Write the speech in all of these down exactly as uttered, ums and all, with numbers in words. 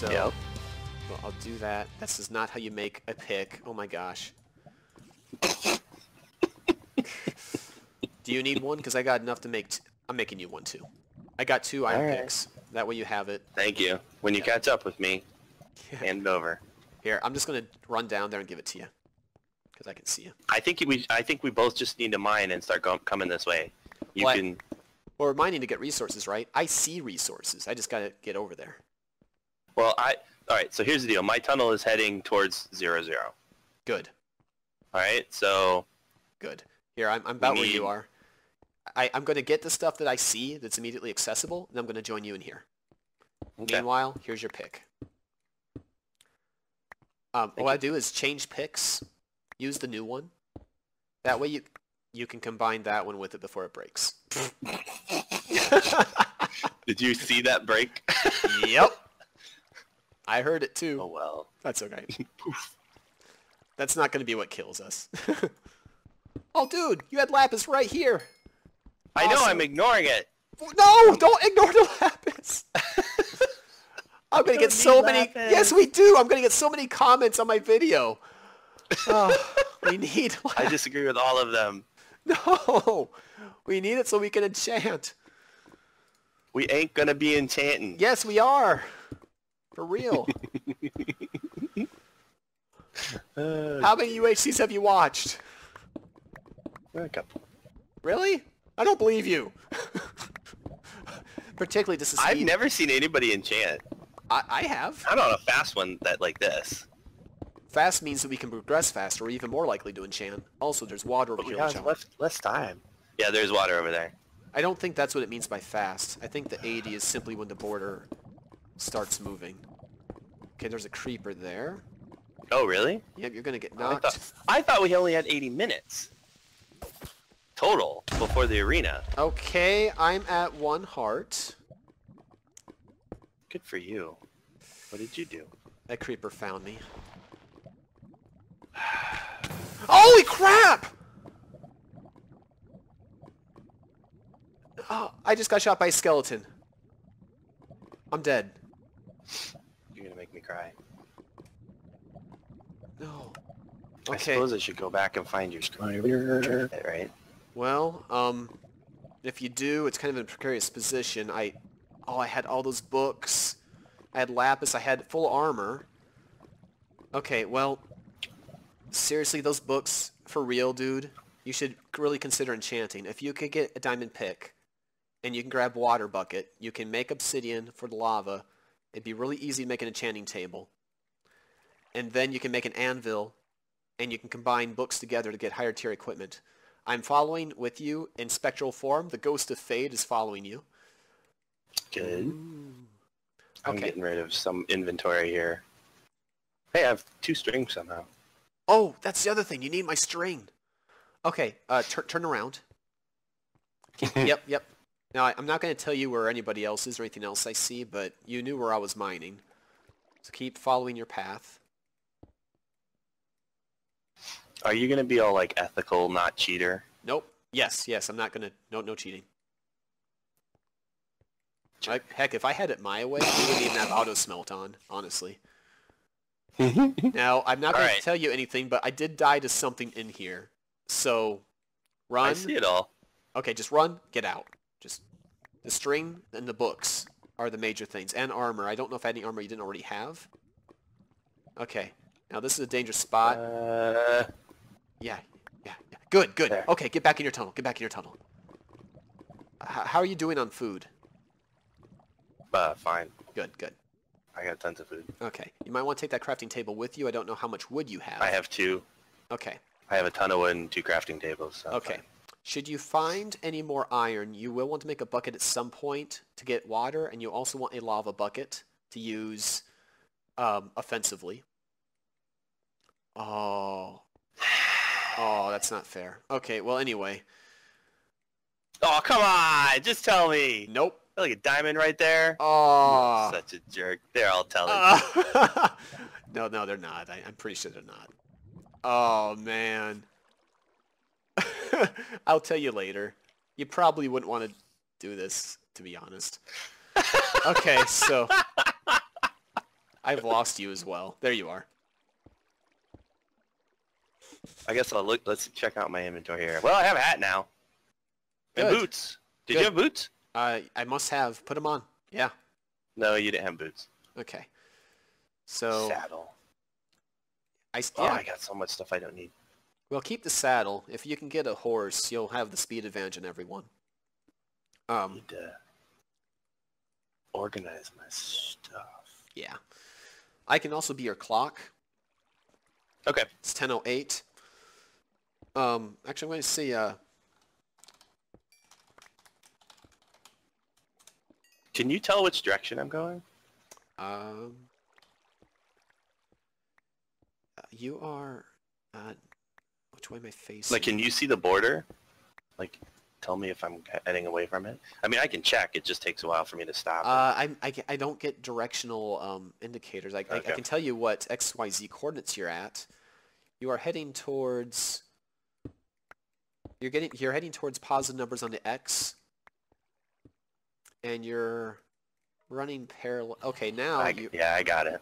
So yep. Well, I'll do that. This is not how you make a pick. Oh my gosh. Do you need one? Because I got enough to make. T I'm making you one too. I got two iron right. picks. That way you have it. Thank you. When you yeah. catch up with me, hand it over. Here, I'm just gonna run down there and give it to you, because I can see you. I think we. I think we both just need to mine and start go coming this way. You well, can. I, well, we're mining to get resources, right? I see resources. I just gotta get over there. Well, I. All right. So here's the deal. My tunnel is heading towards zero zero. Good. All right. So. Good. Here, I'm, I'm about need... where you are. I, I'm going to get the stuff that I see that's immediately accessible, and I'm going to join you in here. Okay. Meanwhile, here's your pick. Um, all you. I do is change picks, use the new one. That way you you can combine that one with it before it breaks. Did you see that break? Yep. I heard it too. Oh, well. That's okay. That's not going to be what kills us. Oh, dude, you had lapis right here. I awesome. know, I'm ignoring it. No, don't ignore the lapis. I'm going to get so many... Lapis. Yes, we do. I'm going to get so many comments on my video. Oh, we need lapis. I disagree with all of them. No. We need it so we can enchant. We ain't going to be enchanting. Yes, we are. For real. uh, How many U H Cs have you watched? A couple. Really? I don't believe you. Particularly this is. I've never seen anybody enchant. I, I have. Not on a fast one that like this. Fast means that we can progress faster, or even more likely to enchant. Also, there's water over but here. We have less, less time. Yeah, there's water over there. I don't think that's what it means by fast. I think the eighty is simply when the border starts moving. Okay, there's a creeper there. Oh, really? Yep, you're gonna get knocked. I thought, I thought we only had eighty minutes. Total before the arena. Okay, I'm at one heart. Good for you. What did you do? That creeper found me. Holy crap! Oh, I just got shot by a skeleton. I'm dead. You're gonna make me cry. No. Okay. I suppose I should go back and find your scribe. Right. Well, um, if you do, it's kind of in a precarious position. I, oh, I had all those books. I had lapis. I had full armor. Okay, well, seriously, those books, for real, dude, you should really consider enchanting. If you could get a diamond pick, and you can grab water bucket, you can make obsidian for the lava. It'd be really easy to make an enchanting table. And then you can make an anvil, and you can combine books together to get higher tier equipment. I'm following with you in spectral form. The Ghost of Fade is following you. Good. Ooh. I'm okay. getting rid of some inventory here. Hey, I have two strings somehow. Oh, that's the other thing. You need my string. Okay, uh, tur turn around. Yep, yep. Now, I I'm not going to tell you where anybody else is or anything else I see, but you knew where I was mining. So keep following your path. Are you gonna be all like ethical, not cheater? Nope. Yes, yes. I'm not gonna. No, no cheating. I, heck, if I had it my way, we wouldn't even have auto smelt on. Honestly. Now, I'm not gonna right. tell you anything, but I did die to something in here. So, run. I see it all. Okay, just run. Get out. Just the string and the books are the major things, and armor. I don't know if I had any armor you didn't already have. Okay. Now this is a dangerous spot. Uh... Yeah, yeah, yeah. Good, good. There. Okay, get back in your tunnel. Get back in your tunnel. H how are you doing on food? Uh, fine. Good, good. I got tons of food. Okay. You might want to take that crafting table with you. I don't know how much wood you have. I have two. Okay. I have a ton of wood and two crafting tables. So okay. Fine. Should you find any more iron, you will want to make a bucket at some point to get water, and you also want a lava bucket to use um, offensively. Oh. Oh, that's not fair. Okay, well, anyway. Oh, come on! Just tell me! Nope. Like a diamond right there? Oh. You're such a jerk. They're all telling uh. No, no, they're not. I, I'm pretty sure they're not. Oh, man. I'll tell you later. You probably wouldn't want to do this, to be honest. Okay, so... I've lost you as well. There you are. I guess I'll look. Let's check out my inventory here. Well, I have a hat now. Good. And boots. Did Good. you have boots? Uh, I must have. Put them on. Yeah. No, you didn't have boots. Okay. So. Saddle. I, oh, yeah. I got so much stuff I don't need. Well, keep the saddle. If you can get a horse, you'll have the speed advantage in everyone. Um, I need to organize my stuff. Yeah. I can also be your clock. Okay. It's ten oh eight. Um, actually, I'm going to see... Uh... Can you tell which direction I'm going? Um... You are... Uh, which way am I facing? Like, can you see the border? Like, tell me if I'm heading away from it. I mean, I can check. It just takes a while for me to stop. Uh, I, I, I don't get directional um, indicators. I, okay. I, I can tell you what X Y Z coordinates you're at. You are heading towards... You're, getting, you're heading towards positive numbers on the X. And you're running parallel... Okay, now... I, you, yeah, I got it.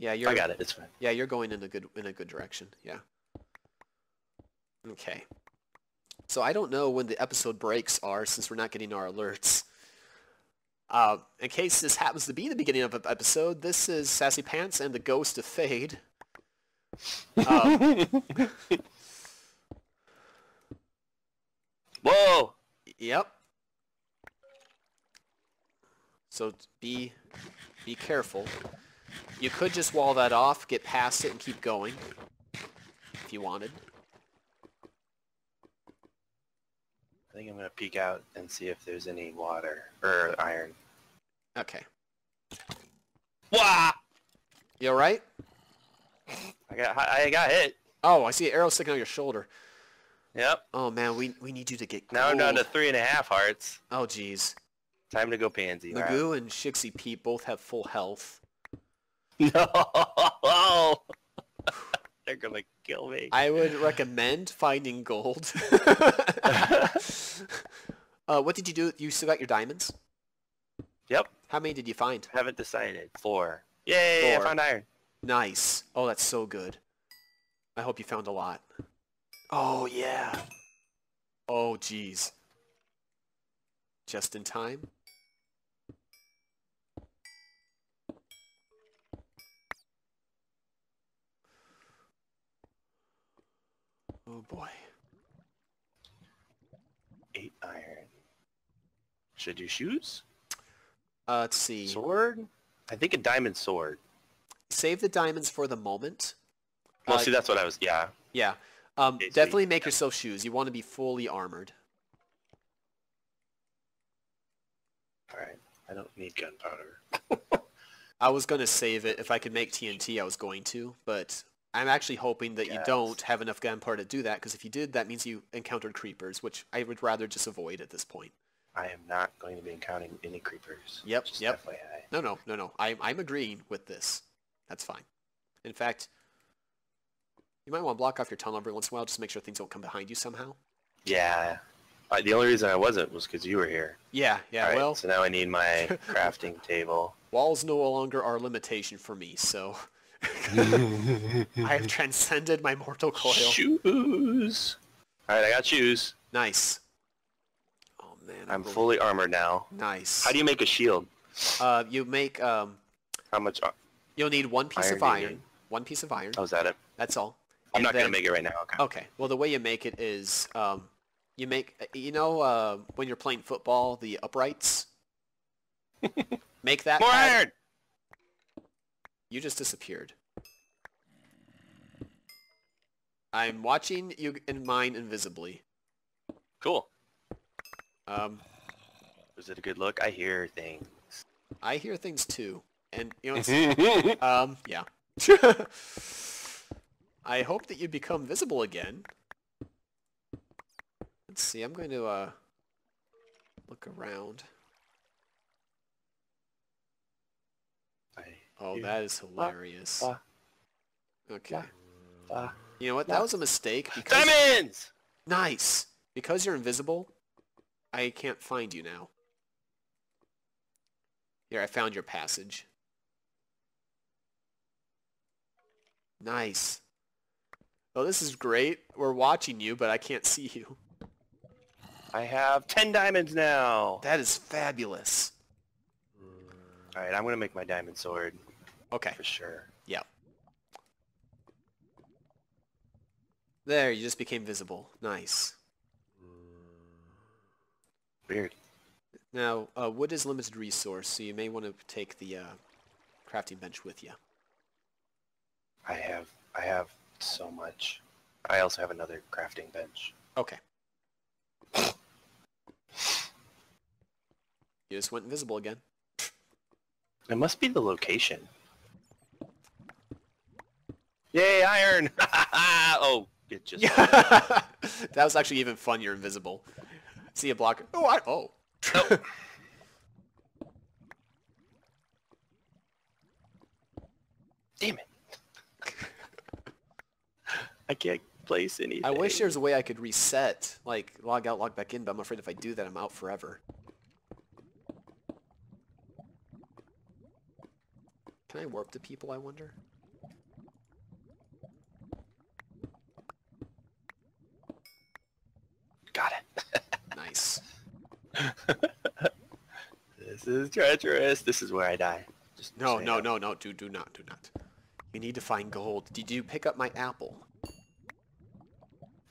Yeah, you're. I got it. It's fine. Yeah, you're going in a good in a good direction. Yeah. Okay. So I don't know when the episode breaks are, since we're not getting our alerts. Uh, in case this happens to be the beginning of an episode, this is Sassy Pants and the Ghost of Fade. Um, Whoa! Yep. So be be careful. You could just wall that off, get past it, and keep going, if you wanted. I think I'm going to peek out and see if there's any water, or iron. Okay. Wah! You alright? I got, I got hit. Oh, I see an arrow sticking on your shoulder. Yep. Oh man, we, we need you to get gold. Now I'm down to three and a half hearts. Oh jeez. Time to go pansy. Magoo right. and Shixypeep both have full health. No! They're gonna kill me. I would recommend finding gold. uh, what did you do? You still got your diamonds? Yep. How many did you find? Haven't decided. Four. Yay! Four. I found iron. Nice. Oh, that's so good. I hope you found a lot. Oh, yeah. Oh, jeez. Just in time. Oh boy. Eight iron. Should I do shoes? Uh, let's see. Sword? I think a diamond sword. Save the diamonds for the moment. Well, uh, see, that's what I was, yeah. Yeah. Um, okay, definitely so you, make yeah. yourself shoes. You want to be fully armored. Alright. I don't need gunpowder. I was going to save it. If I could make T N T, I was going to, but... I'm actually hoping that yes. you don't have enough gunpowder to do that, because if you did, that means you encountered creepers, which I would rather just avoid at this point. I am not going to be encountering any creepers. Yep, just yep. F Y I. No, no, no, no. I'm, I'm agreeing with this. That's fine. In fact, you might want to block off your tunnel every once in a while just to make sure things don't come behind you somehow. Yeah. Uh, the only reason I wasn't was because you were here. Yeah, yeah, right, well... So now I need my crafting table. Walls no longer are a limitation for me, so... I have transcended my mortal coil. Shoes. Alright, I got shoes. Nice. Oh man. I'm, I'm really... fully armored now. Nice. How do you make a shield? Uh, you make, um... How much? Ar you'll need one piece iron of iron. Need? One piece of iron. Oh, is that it? That's all. I'm and not then... going to make it right now. Okay. Okay. Well, the way you make it is, um, you make, you know, uh, when you're playing football, the uprights? Make that. More pad. Iron! You just disappeared. I'm watching you and mine invisibly. Cool. Um, was it a good look? I hear things. I hear things too, and you know. um, yeah. I hope that you become visible again. Let's see. I'm going to uh look around. Oh, that is hilarious. Uh, uh, okay. Uh, you know what? That was a mistake. Because... Diamonds! Nice! Because you're invisible, I can't find you now. Here, I found your passage. Nice. Oh, this is great. We're watching you, but I can't see you. I have ten diamonds now. That is fabulous. All right, I'm going to make my diamond sword. Okay. For sure. Yep. There, you just became visible. Nice. Weird. Now, uh, wood is limited resource, so you may want to take the uh, crafting bench with you. I have, I have so much. I also have another crafting bench. Okay. You just went invisible again. It must be the location. Yay, iron! Oh, it just... That was actually even fun, you're invisible. See a blocker. Oh, I... Oh. Nope. Damn it. I can't place anything. I wish there was a way I could reset, like, log out, log back in, but I'm afraid if I do that, I'm out forever. Can I warp to people, I wonder? Got it. Nice. This is treacherous. This is where I die. Just no, no, no, no. Do, do not, do not. You need to find gold. Did you pick up my apple?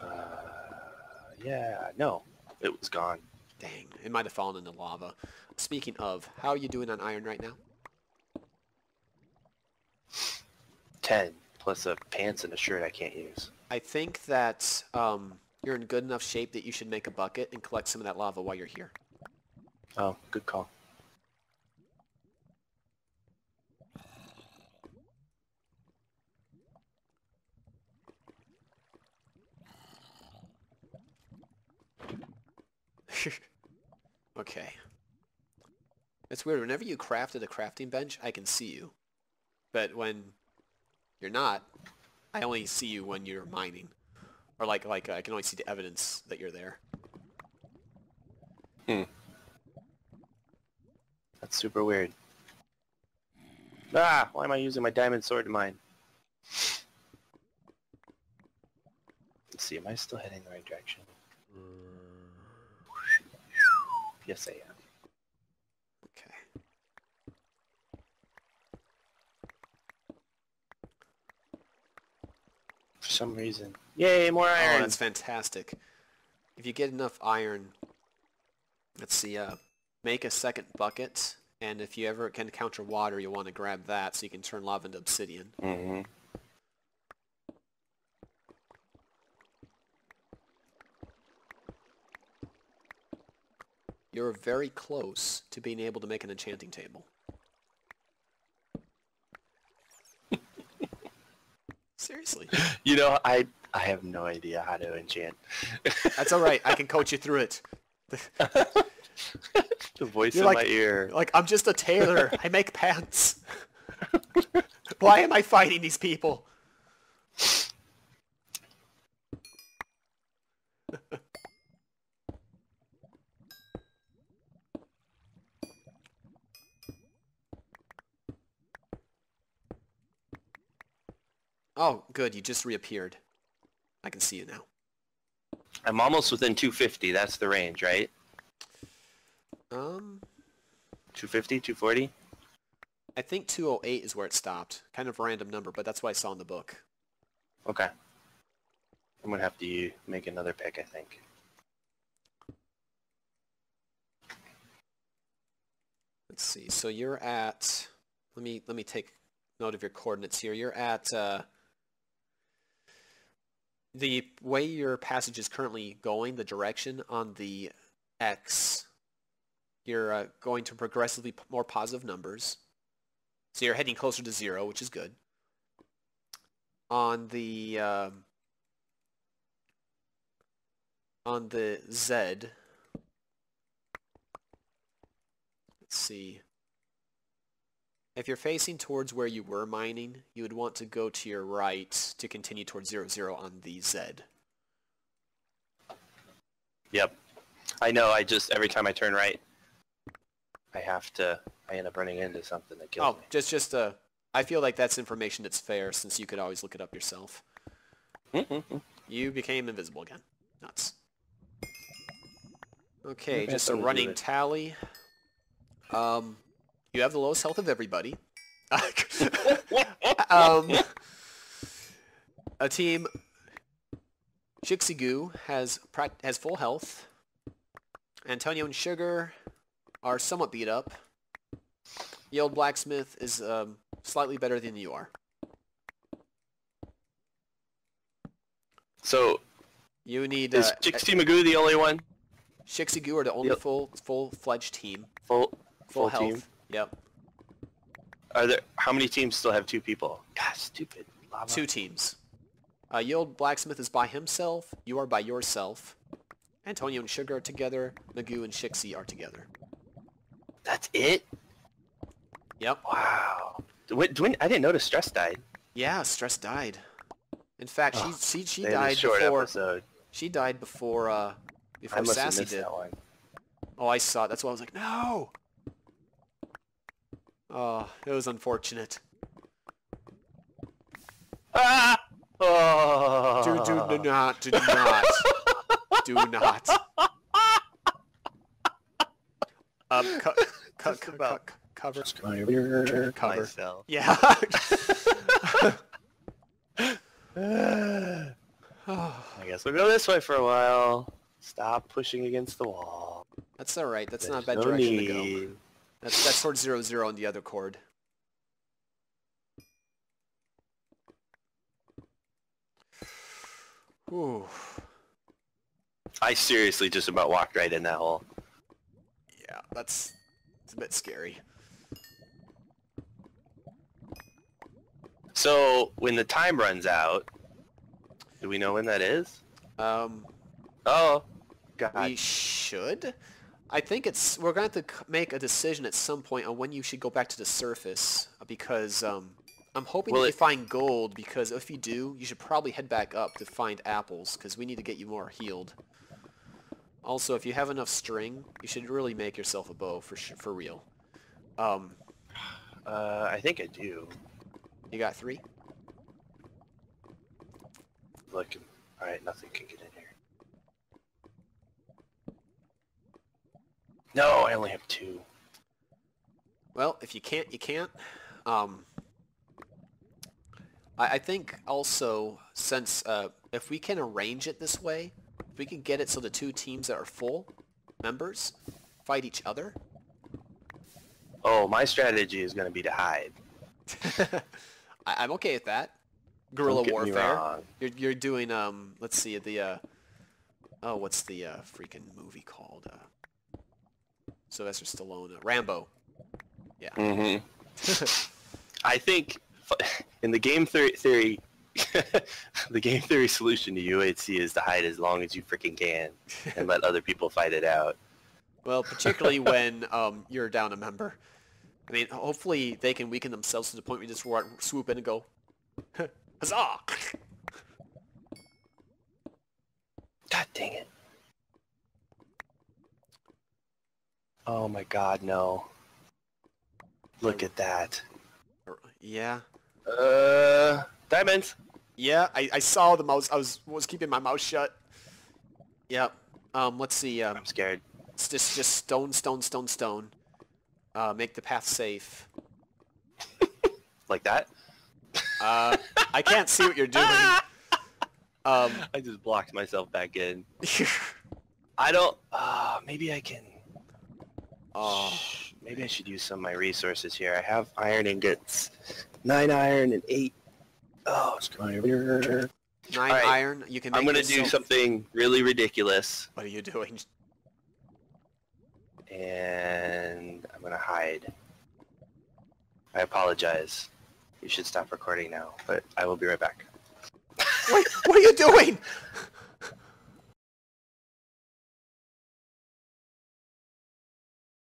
Uh, yeah, no. It was gone. Dang, it might have fallen into lava. Speaking of, how are you doing on iron right now? ten, plus a pants and a shirt I can't use. I think that um, you're in good enough shape that you should make a bucket and collect some of that lava while you're here. Oh, good call. Okay. It's weird, whenever you craft at a crafting bench, I can see you. But when... you're not. I only see you when you're mining, or like like uh, I can only see the evidence that you're there. Hmm. That's super weird. Ah, why am I using my diamond sword to mine? Let's see. Am I still heading the right direction? Yes, I am. Some reason. Yay, more iron! Oh, that's fantastic. If you get enough iron, let's see, uh, make a second bucket, and if you ever can encounter water, you'll want to grab that so you can turn lava into obsidian. Mm-hmm. You're very close to being able to make an enchanting table. Seriously. You know, I I have no idea how to enchant. That's all right. I can coach you through it. The voice in my ear. Like, I'm just a tailor. I make pants. Why am I fighting these people? Oh, good. You just reappeared. I can see you now. I'm almost within two fifty. That's the range, right? Um, two fifty, two forty? I think two oh eight is where it stopped. Kind of a random number, but that's what I saw in the book. Okay. I'm going to have to make another pick, I think. Let's see. So you're at... Let me, let me take note of your coordinates here. You're at... Uh, the way your passage is currently going, the direction on the X, you're uh, going to progressively p more positive numbers. So you're heading closer to zero, which is good. On the um, on the Z, let's see. If you're facing towards where you were mining, you would want to go to your right to continue towards zero zero on the Z. Yep. I know, I just, every time I turn right, I have to, I end up running into something that kills oh, me. Oh, just, just, uh, I feel like that's information that's fair, since you could always look it up yourself. Mm-hmm. You became invisible again. Nuts. Okay, just a running tally. Um, you have the lowest health of everybody. um, a team. Shixypeep has has full health. Antonio and Sugar are somewhat beat up. Yeoldeblacksmith is um, slightly better than you are. So, you need. Is uh, Shixypeep Magoo the only one? Shixypeep are the only yep. full full fledged team. Full full, full health. Team. Yep. Are there how many teams still have two people? God, stupid. Lava. Two teams. Uh, Yeoldeblacksmith is by himself. You are by yourself. Antonio and Sugar are together. Magoo and Shixypeep are together. That's it. Yep. Wow. When, when, I didn't notice Stress died. Yeah, Stress died. In fact, oh, she she she died before. Episode. She died before. Uh, before I must Sassy have missed did. That one. Oh, I saw it. That's why I was like, no. Oh, it was unfortunate. Ah! Oh. Do do do not do not do not. Um, cu cu cu cu cover. Cover. Cover. Yeah. I guess we'll go this way for a while. Stop pushing against the wall. That's all right. That's There's not a bad no direction need. to go. That's that's towards zero zero on the other chord. Ooh. I seriously just about walked right in that hole. Yeah, that's it's a bit scary. So when the time runs out, do we know when that is? Um. Oh. God. We should. I think it's we're going to have to make a decision at some point on when you should go back to the surface, because um, I'm hoping that you find gold, because if you do, you should probably head back up to find apples, because we need to get you more healed. Also, if you have enough string, you should really make yourself a bow for for real. Um, uh, I think I do. You got three? Look, all right, nothing can get in here. No, I only have two. Well, if you can't, you can't. Um, I, I think also, since uh, if we can arrange it this way, if we can get it so the two teams that are full members fight each other. Oh, my strategy is going to be to hide. I, I'm okay with that. Guerrilla warfare. You're you're doing um. Let's see the uh. Oh, what's the uh, freaking movie called? Uh, Sylvester Stallone, uh, Rambo. Yeah. Mm-hmm. I think in the game theory, theory the game theory solution to U H C is to hide as long as you freaking can and let other people fight it out. Well, particularly when um, you're down a member. I mean, hopefully they can weaken themselves to the point where you just swoop in and go, huzzah! God dang it. Oh my god, no. Look at that. Yeah. Uh, diamonds! Yeah, I, I saw the mouse. I was was keeping my mouth shut. Yeah. Um, let's see. Um, I'm scared. It's just, just stone, stone, stone, stone. Uh, make the path safe. Like that? Uh, I can't see what you're doing. um, I just blocked myself back in. I don't... Uh, maybe I can... Oh, maybe I should use some of my resources here. I have iron ingots, nine iron and eight. Oh, it's going over. Nine right. iron. You can. Make I'm gonna yourself... do something really ridiculous. What are you doing? And I'm gonna hide. I apologize. You should stop recording now, but I will be right back. Wait, what are you doing?